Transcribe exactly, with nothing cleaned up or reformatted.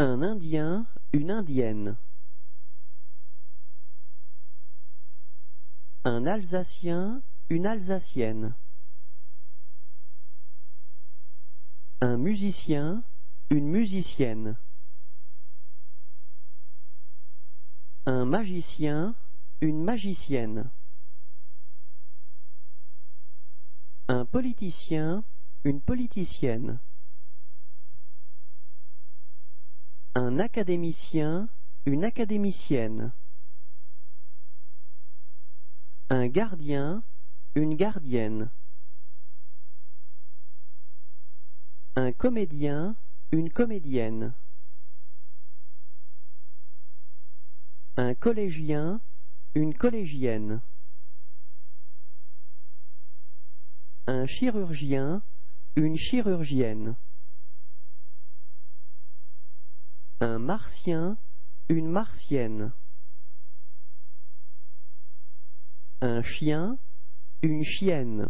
Un Indien, une Indienne. Un Alsacien, une Alsacienne. Un musicien, une musicienne. Un magicien, une magicienne. Un politicien, une politicienne. Un académicien, une académicienne. Un gardien, une gardienne. Un comédien, une comédienne. Un collégien, une collégienne. Un chirurgien, une chirurgienne. Un martien, une martienne. Un chien, une chienne.